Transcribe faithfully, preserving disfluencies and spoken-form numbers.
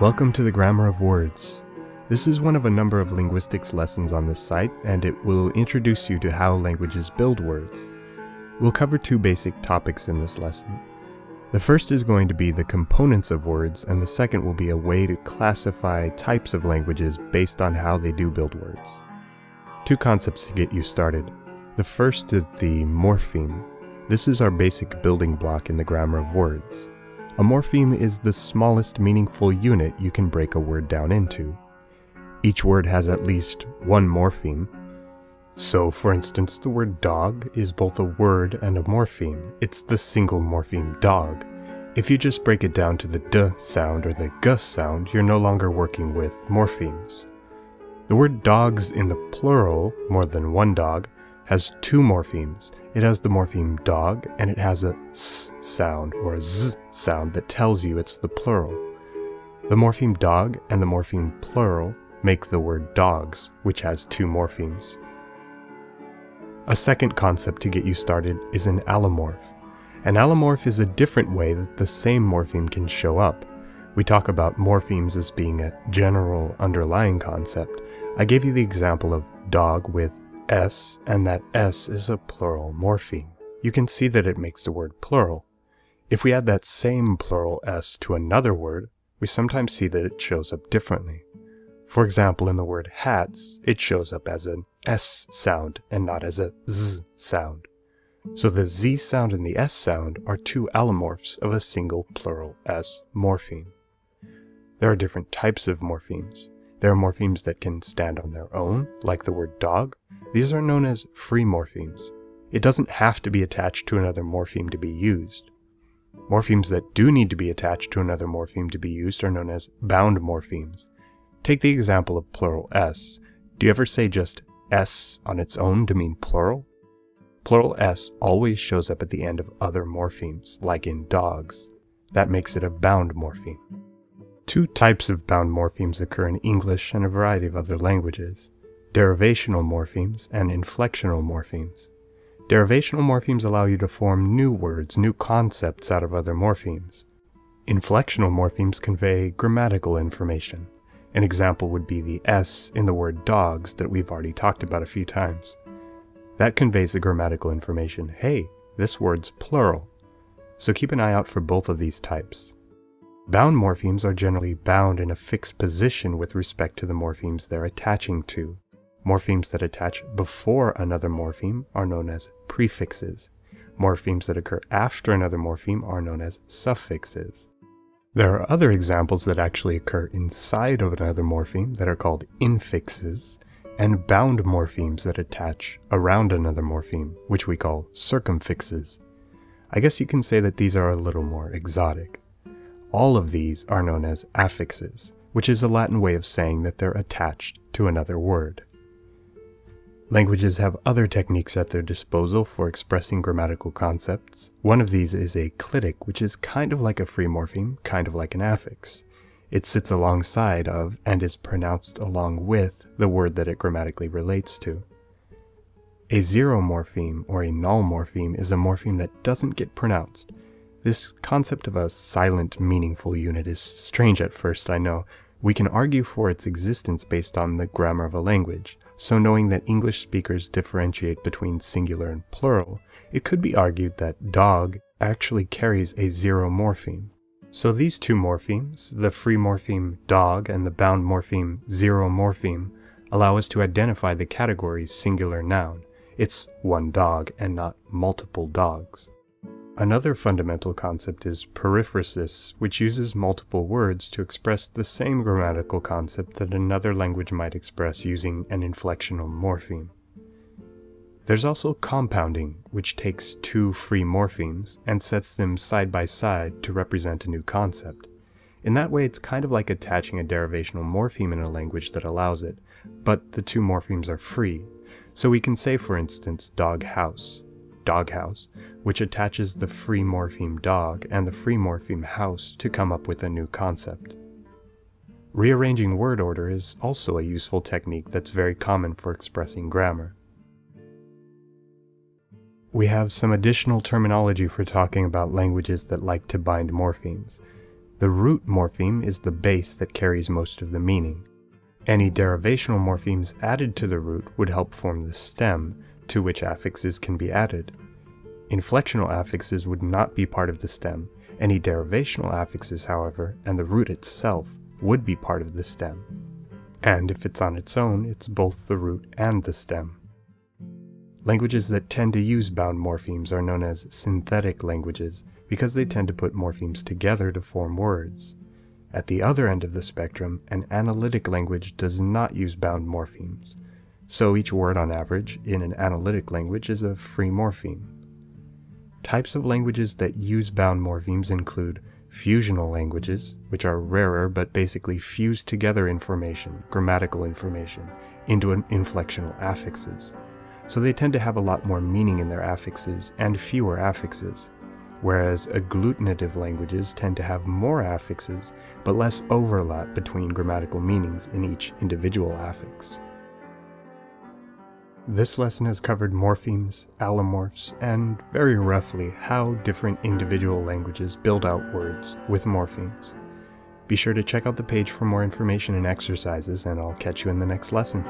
Welcome to the Grammar of Words. This is one of a number of linguistics lessons on this site, and it will introduce you to how languages build words. We'll cover two basic topics in this lesson. The first is going to be the components of words, and the second will be a way to classify types of languages based on how they do build words. Two concepts to get you started. The first is the morpheme. This is our basic building block in the Grammar of Words. A morpheme is the smallest meaningful unit you can break a word down into. Each word has at least one morpheme. So, for instance, the word dog is both a word and a morpheme. It's the single morpheme dog. If you just break it down to the d sound or the g sound, you're no longer working with morphemes. The word dogs in the plural, more than one dog, has two morphemes. It has the morpheme dog, and it has a s sound or a z sound that tells you it's the plural. The morpheme dog and the morpheme plural make the word dogs, which has two morphemes. A second concept to get you started is an allomorph. An allomorph is a different way that the same morpheme can show up. We talk about morphemes as being a general underlying concept. I gave you the example of dog with s, and that s is a plural morpheme. You can see that it makes the word plural. If we add that same plural s to another word, we sometimes see that it shows up differently. For example, in the word hats, it shows up as an s sound and not as a z sound. So the z sound and the s sound are two allomorphs of a single plural s morpheme. There are different types of morphemes. There are morphemes that can stand on their own, like the word dog. These are known as free morphemes. It doesn't have to be attached to another morpheme to be used. Morphemes that do need to be attached to another morpheme to be used are known as bound morphemes. Take the example of plural s. Do you ever say just s on its own to mean plural? Plural s always shows up at the end of other morphemes, like in dogs. That makes it a bound morpheme. Two types of bound morphemes occur in English and a variety of other languages: derivational morphemes and inflectional morphemes. Derivational morphemes allow you to form new words, new concepts out of other morphemes. Inflectional morphemes convey grammatical information. An example would be the s in the word dogs that we've already talked about a few times. That conveys the grammatical information, hey, this word's plural. So keep an eye out for both of these types. Bound morphemes are generally bound in a fixed position with respect to the morphemes they're attaching to. Morphemes that attach before another morpheme are known as prefixes. Morphemes that occur after another morpheme are known as suffixes. There are other examples that actually occur inside of another morpheme that are called infixes, and bound morphemes that attach around another morpheme, which we call circumfixes. I guess you can say that these are a little more exotic. All of these are known as affixes, which is a Latin way of saying that they're attached to another word. Languages have other techniques at their disposal for expressing grammatical concepts. One of these is a clitic, which is kind of like a free morpheme, kind of like an affix. It sits alongside of, and is pronounced along with, the word that it grammatically relates to. A zero morpheme, or a null morpheme, is a morpheme that doesn't get pronounced. This concept of a silent, meaningful unit is strange at first, I know. We can argue for its existence based on the grammar of a language, so knowing that English speakers differentiate between singular and plural, it could be argued that dog actually carries a zero morpheme. So these two morphemes, the free morpheme dog and the bound morpheme zero morpheme, allow us to identify the category's singular noun. It's one dog and not multiple dogs. Another fundamental concept is periphrasis, which uses multiple words to express the same grammatical concept that another language might express using an inflectional morpheme. There's also compounding, which takes two free morphemes and sets them side by side to represent a new concept. In that way, it's kind of like attaching a derivational morpheme in a language that allows it, but the two morphemes are free. So we can say, for instance, dog house. Doghouse, which attaches the free morpheme dog and the free morpheme house to come up with a new concept. Rearranging word order is also a useful technique that's very common for expressing grammar. We have some additional terminology for talking about languages that like to bind morphemes. The root morpheme is the base that carries most of the meaning. Any derivational morphemes added to the root would help form the stem, to which affixes can be added. Inflectional affixes would not be part of the stem. Any derivational affixes, however, and the root itself, would be part of the stem. And if it's on its own, it's both the root and the stem. Languages that tend to use bound morphemes are known as synthetic languages because they tend to put morphemes together to form words. At the other end of the spectrum, an analytic language does not use bound morphemes. So each word on average in an analytic language is a free morpheme. Types of languages that use bound morphemes include fusional languages, which are rarer but basically fuse together information, grammatical information, into an inflectional affixes. So they tend to have a lot more meaning in their affixes and fewer affixes, whereas agglutinative languages tend to have more affixes but less overlap between grammatical meanings in each individual affix. This lesson has covered morphemes, allomorphs, and, very roughly, how different individual languages build out words with morphemes. Be sure to check out the page for more information and exercises, and I'll catch you in the next lesson.